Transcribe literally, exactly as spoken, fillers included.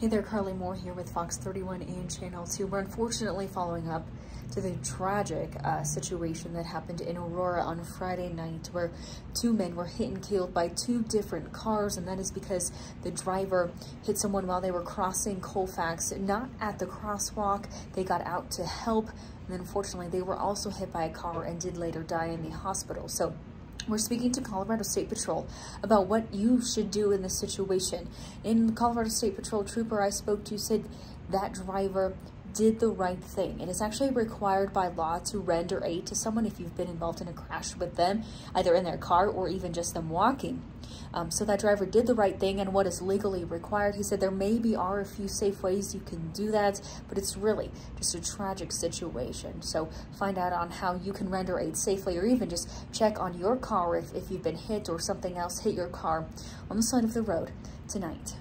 Hey there, Carly Moore here with Fox thirty-one and Channel two. We're unfortunately following up to the tragic uh, situation that happened in Aurora on Friday night, where two men were hit and killed by two different cars, and that is because the driver hit someone while they were crossing Colfax, not at the crosswalk. They got out to help, and unfortunately, they were also hit by a car and did later die in the hospital. So we're speaking to Colorado State Patrol about what you should do in this situation. And the Colorado State Patrol trooper I spoke to said that driver did the right thing. It is actually required by law to render aid to someone if you've been involved in a crash with them, either in their car or even just them walking. Um, so that driver did the right thing and what is legally required. He said there maybe are a few safe ways you can do that, but it's really just a tragic situation. So find out on how you can render aid safely, or even just check on your car if, if you've been hit or something else hit your car on the side of the road tonight.